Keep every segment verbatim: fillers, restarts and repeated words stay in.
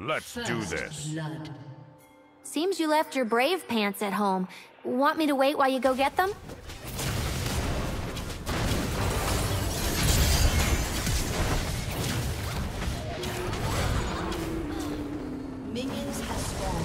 Let's First do this. Blood. Seems you left your brave pants at home. Want me to wait while you go get them? Minions have spawned.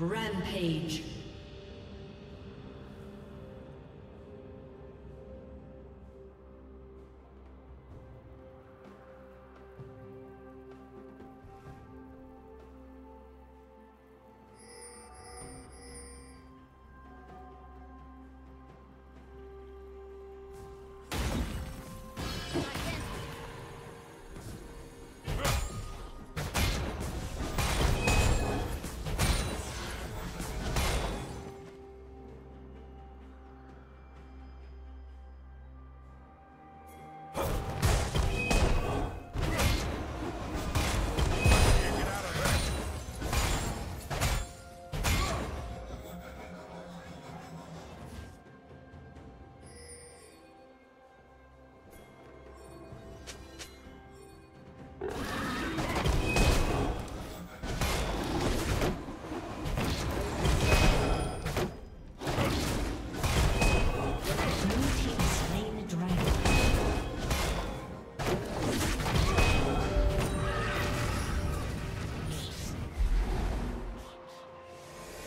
Rampage.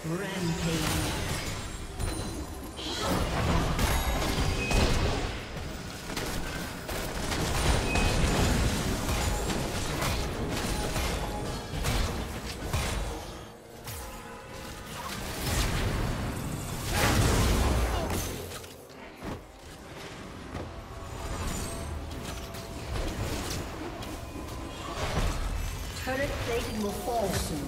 Plating will fall soon.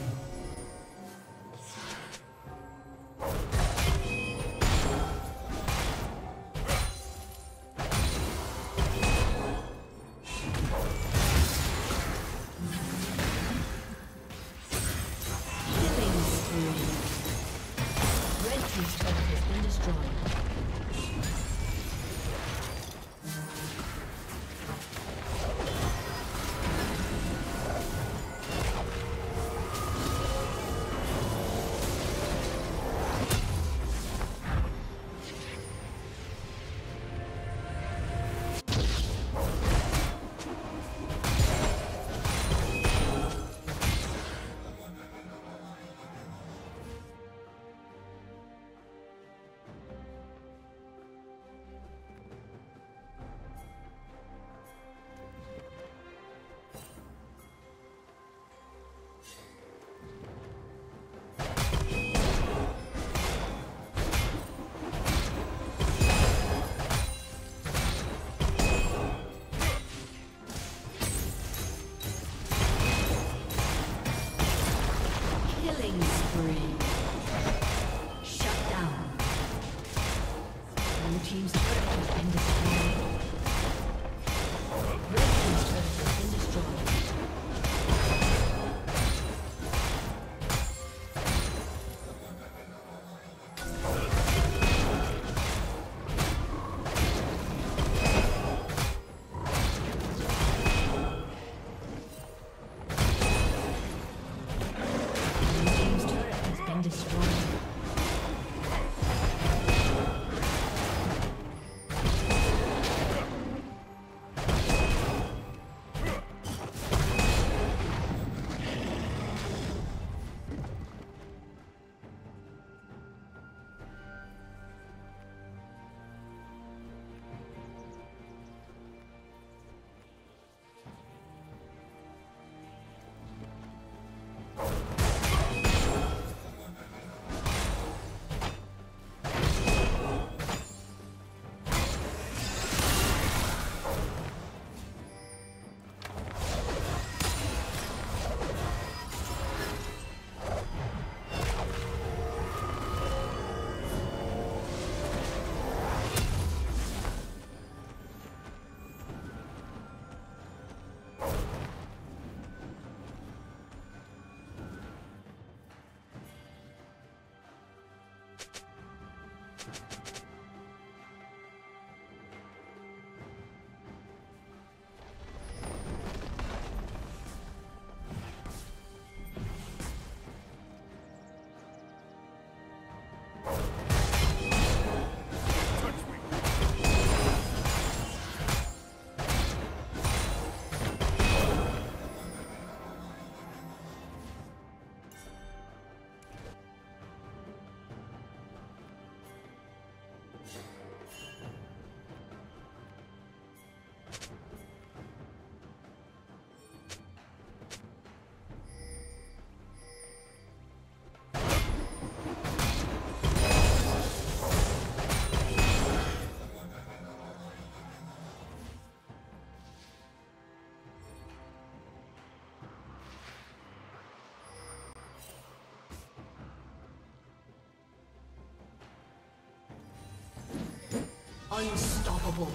Unstoppable.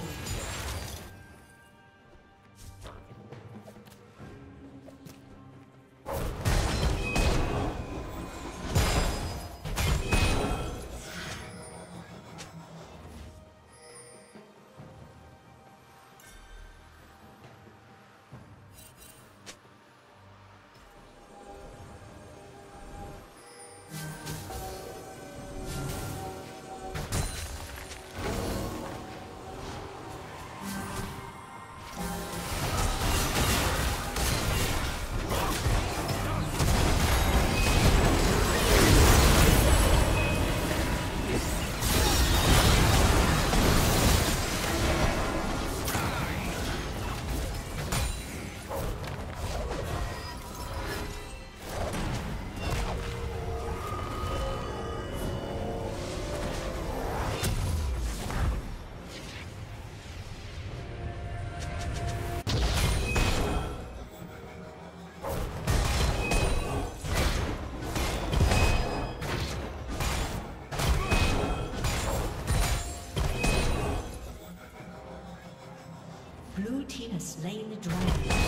team has slain the dragon.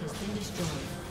has been destroyed.